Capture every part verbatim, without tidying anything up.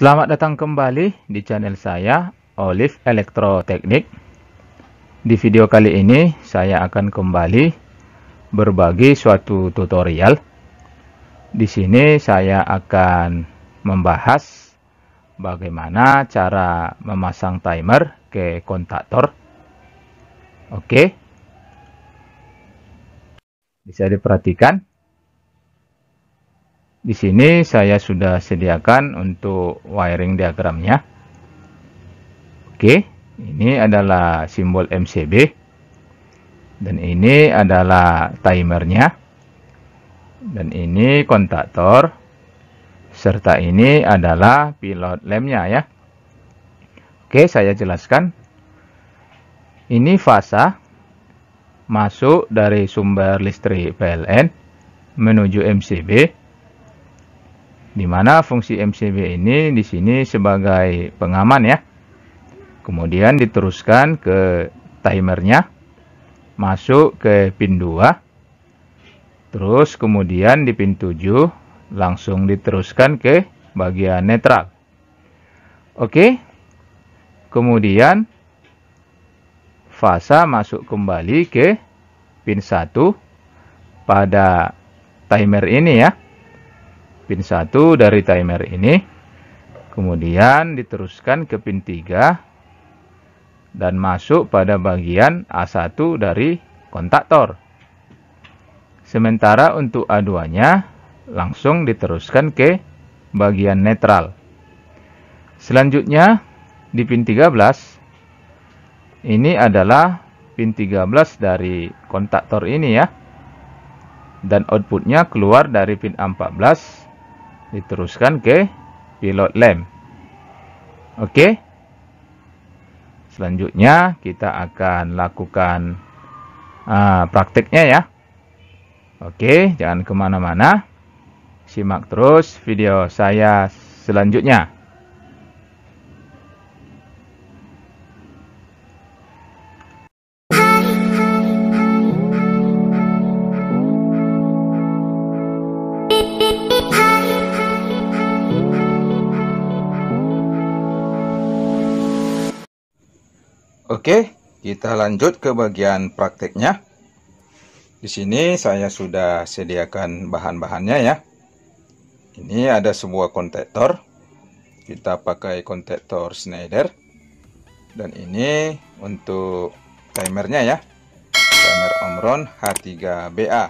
Selamat datang kembali di channel saya, Olive Elektro Teknik. Di video kali ini saya akan kembali berbagi suatu tutorial. Di sini saya akan membahas bagaimana cara memasang timer ke kontaktor. Oke. Bisa diperhatikan. Di sini saya sudah sediakan untuk wiring diagramnya. Oke, ini adalah simbol M C B dan ini adalah timernya dan ini kontaktor serta ini adalah pilot lampnya ya. Oke, saya jelaskan. Ini fasa masuk dari sumber listrik P L N menuju M C B. Di mana fungsi M C B ini di sini sebagai pengaman ya. Kemudian diteruskan ke timernya, masuk ke pin dua. Terus kemudian di pin tujuh langsung diteruskan ke bagian netral. Oke. Kemudian fasa masuk kembali ke pin satu pada timer ini ya. Pin satu dari timer ini, kemudian diteruskan ke pin tiga dan masuk pada bagian A satu dari kontaktor. Sementara untuk A dua-nya langsung diteruskan ke bagian netral. Selanjutnya di pin tiga belas, ini adalah pin tiga belas dari kontaktor ini ya. Dan outputnya keluar dari pin A empat belas. Diteruskan ke pilot lamp. Oke. Selanjutnya kita akan lakukan uh, praktiknya ya. Oke, jangan kemana-mana. Simak terus video saya selanjutnya. Oke, kita lanjut ke bagian prakteknya. Di sini saya sudah sediakan bahan-bahannya ya. Ini ada sebuah kontaktor. Kita pakai kontaktor Schneider. Dan ini untuk timernya ya. Timer Omron H tiga B A.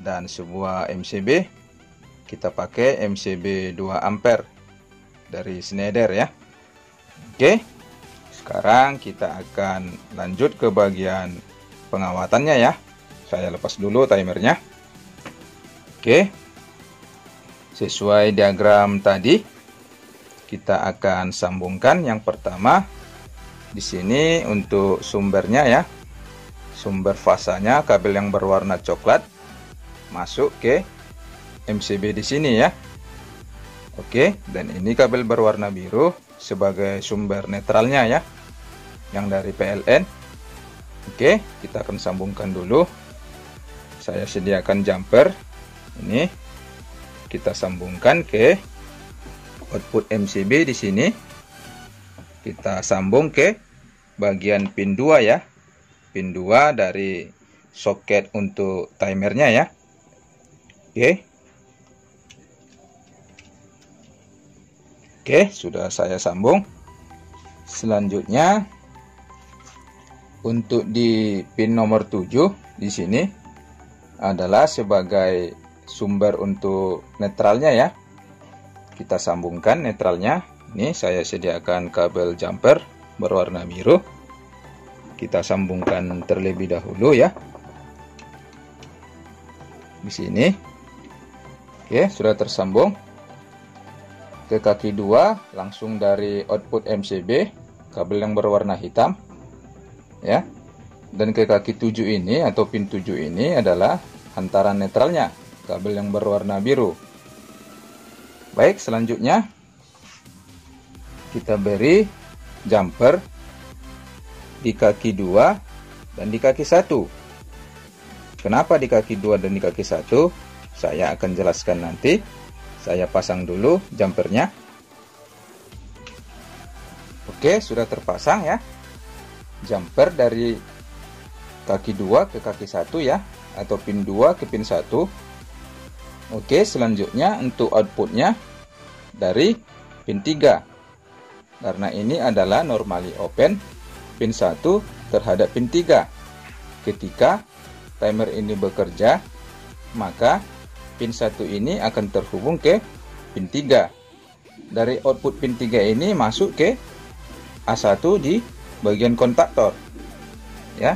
Dan sebuah M C B. Kita pakai M C B dua ampere dari Schneider ya. Oke. Sekarang kita akan lanjut ke bagian pengawatannya ya. Saya lepas dulu timernya. Oke. Sesuai diagram tadi, kita akan sambungkan yang pertama di sini untuk sumbernya ya. Sumber fasanya kabel yang berwarna coklat masuk ke M C B di sini ya. Oke, dan ini kabel berwarna biru sebagai sumber netralnya ya. Yang dari P L N. Oke, kita akan sambungkan dulu. Saya sediakan jumper. Ini kita sambungkan ke output M C B di sini. Kita sambung ke bagian pin dua ya. Pin dua dari soket untuk timernya ya. Oke. Oke, sudah saya sambung. Selanjutnya untuk di pin nomor tujuh di sini adalah sebagai sumber untuk netralnya ya. Kita sambungkan netralnya. Ini saya sediakan kabel jumper berwarna biru. Kita sambungkan terlebih dahulu ya. Di sini. Oke, sudah tersambung. Ke kaki dua langsung dari output M C B kabel yang berwarna hitam ya, dan ke kaki tujuh ini atau pin tujuh ini adalah hantaran netralnya kabel yang berwarna biru. Baik, selanjutnya kita beri jumper di kaki dua dan di kaki satu. Kenapa di kaki dua dan di kaki satu? Saya akan jelaskan nanti. Saya pasang dulu jumpernya. Oke, sudah terpasang ya jumper dari kaki dua ke kaki satu ya, atau pin dua ke pin satu. Oke, selanjutnya untuk outputnya dari pin tiga, karena ini adalah normally open pin satu terhadap pin tiga. Ketika timer ini bekerja, maka pin satu ini akan terhubung ke pin tiga. Dari output pin tiga ini masuk ke A satu di bagian kontaktor ya.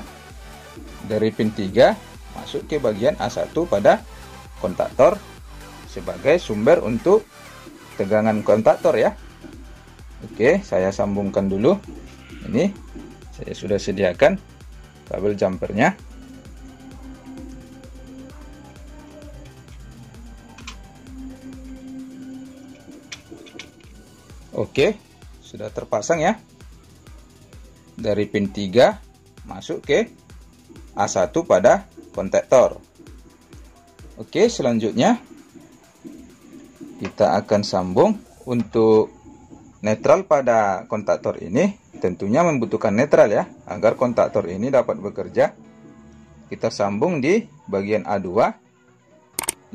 Dari pin tiga masuk ke bagian A satu pada kontaktor sebagai sumber untuk tegangan kontaktor ya. Oke, saya sambungkan dulu. Ini saya sudah sediakan kabel jumpernya. Oke, sudah terpasang ya. Dari pin tiga masuk ke A satu pada kontaktor. Oke, selanjutnya kita akan sambung untuk netral pada kontaktor ini. Tentunya membutuhkan netral ya, agar kontaktor ini dapat bekerja. Kita sambung di bagian A dua,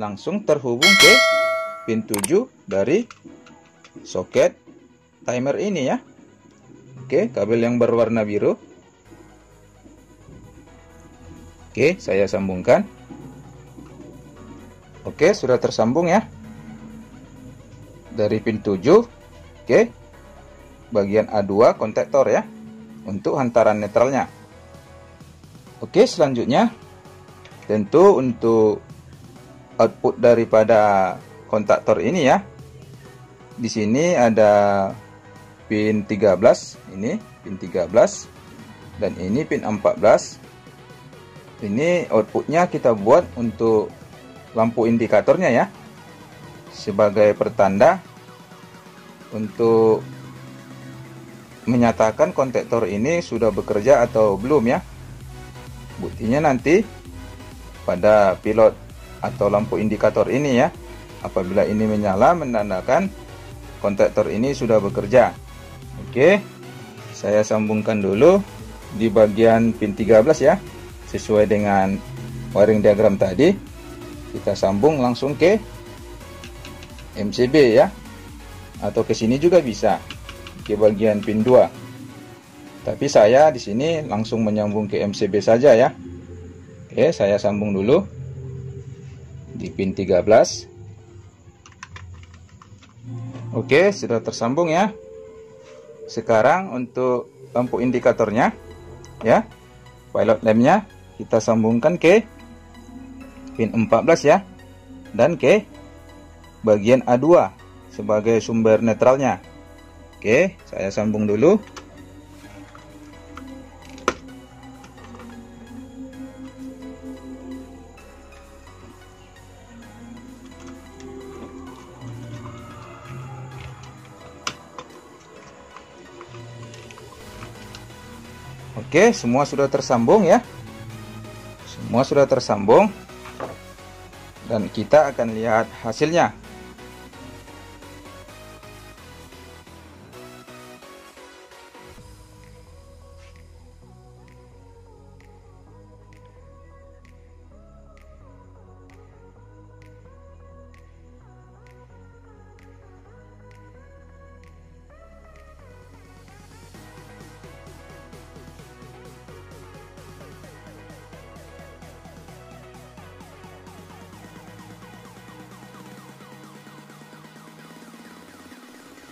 langsung terhubung ke pin tujuh dari soket timer ini ya. Oke, kabel yang berwarna biru. Oke, saya sambungkan. Oke, sudah tersambung ya. Dari pin tujuh, oke, bagian A dua kontaktor ya, untuk hantaran netralnya. Oke, selanjutnya tentu untuk output daripada kontaktor ini ya. Di sini ada pin tiga belas, ini pin tiga belas, dan ini pin empat belas. Ini outputnya kita buat untuk lampu indikatornya ya, sebagai pertanda untuk menyatakan kontaktor ini sudah bekerja atau belum ya. Buktinya nanti pada pilot atau lampu indikator ini ya, apabila ini menyala menandakan kontaktor ini sudah bekerja. Oke, saya sambungkan dulu di bagian pin tiga belas ya, sesuai dengan wiring diagram tadi. Kita sambung langsung ke M C B ya, atau ke sini juga bisa, ke bagian pin dua. Tapi saya di sini langsung menyambung ke M C B saja ya. Oke, saya sambung dulu di pin tiga belas. Oke, sudah tersambung ya. Sekarang untuk lampu indikatornya ya, pilot lampnya kita sambungkan ke pin empat belas ya, dan ke bagian A dua sebagai sumber netralnya. Oke, saya sambung dulu. Oke, semua sudah tersambung ya. Semua sudah tersambung, dan kita akan lihat hasilnya.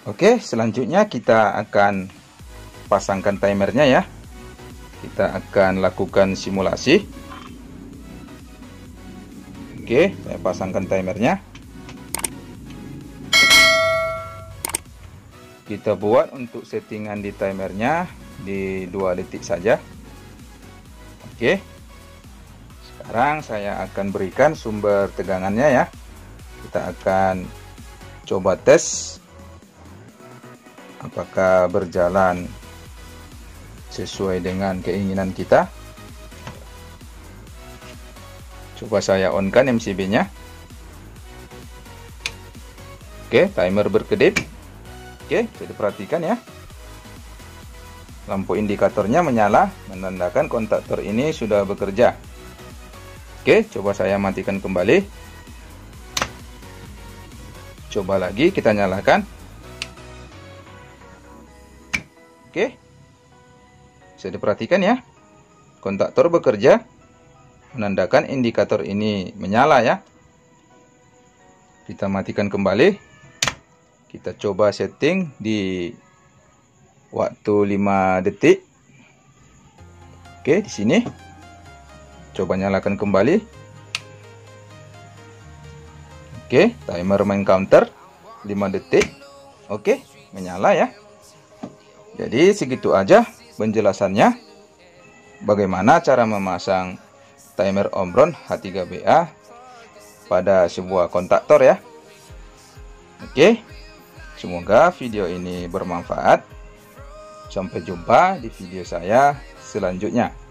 Oke, selanjutnya kita akan pasangkan timernya ya. Kita akan lakukan simulasi. Oke, saya pasangkan timernya. Kita buat untuk settingan di timernya di dua detik saja. Oke, sekarang saya akan berikan sumber tegangannya ya. Kita akan coba tes apakah berjalan sesuai dengan keinginan kita. Coba saya on kan M C B nya. Oke, timer berkedip. Oke, jadi perhatikan ya. Lampu indikatornya menyala, menandakan kontaktor ini sudah bekerja. Oke, coba saya matikan kembali. Coba lagi kita nyalakan. Oke, bisa diperhatikan ya, kontaktor bekerja, menandakan indikator ini menyala ya. Kita matikan kembali. Kita coba setting di waktu lima detik. Oke, di sini. Coba nyalakan kembali. Oke, timer main counter lima detik. Oke, menyala ya. Jadi segitu aja penjelasannya bagaimana cara memasang timer Omron H tiga B A pada sebuah kontaktor ya. Oke, semoga video ini bermanfaat. Sampai jumpa di video saya selanjutnya.